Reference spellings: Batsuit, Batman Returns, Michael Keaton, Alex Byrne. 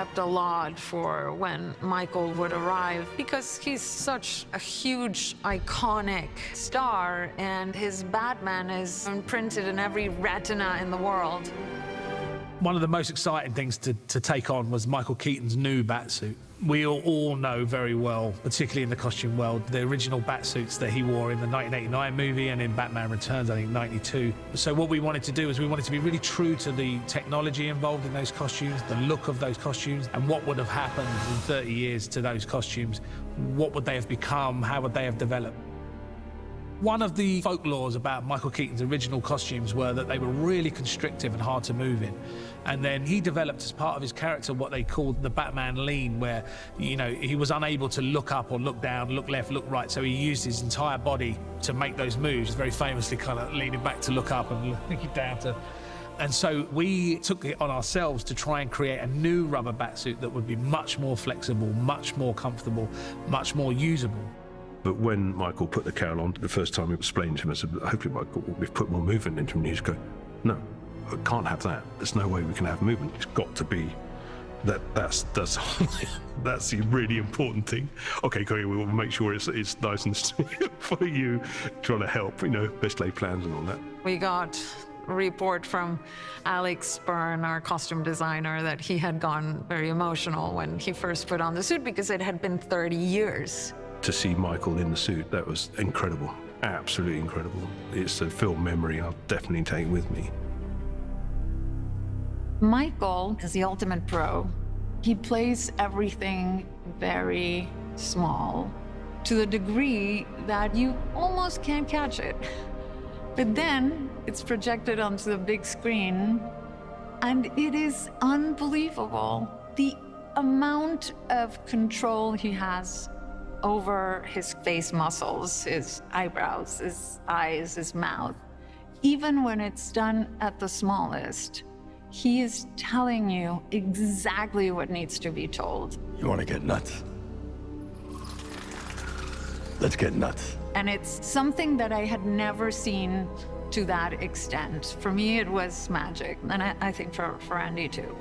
kept a lot for when Michael would arrive, because he's such a huge, iconic star, and his Batman is imprinted in every retina in the world. One of the most exciting things to take on was Michael Keaton's new batsuit. We all know very well, particularly in the costume world, the original batsuits that he wore in the 1989 movie and in Batman Returns, I think, 92. So what we wanted to do is we wanted to be really true to the technology involved in those costumes, the look of those costumes, and what would have happened in 30 years to those costumes. What would they have become? How would they have developed? One of the folklores about Michael Keaton's original costumes were that they were really constrictive and hard to move in. And then he developed as part of his character what they called the Batman lean, where, you know, he was unable to look up or look down, look left, look right, so he used his entire body to make those moves, very famously kind of leaning back to look up and looking down to... And so we took it on ourselves to try and create a new rubber batsuit that would be much more flexible, much more comfortable, much more usable. But when Michael put the cowl on, the first time it was explained to him, I said, hopefully, Michael, we've put more movement into him. And he's going, no, I can't have that. There's no way we can have movement. It's got to be that. That's the really important thing. OK, we'll make sure it's nice and for you, trying to help, you know, best laid plans and all that. We got a report from Alex Byrne, our costume designer, that he had gone very emotional when he first put on the suit because it had been 30 years. To see Michael in the suit, that was incredible, absolutely incredible. It's a film memory I'll definitely take with me. Michael is the ultimate pro. He plays everything very small, to the degree that you almost can't catch it. But then it's projected onto the big screen, and it is unbelievable, the amount of control he has over his face muscles, his eyebrows, his eyes, his mouth. Even when it's done at the smallest, he is telling you exactly what needs to be told. You want to get nuts? Let's get nuts. And it's something that I had never seen to that extent. For me, it was magic, and I think for Andy too.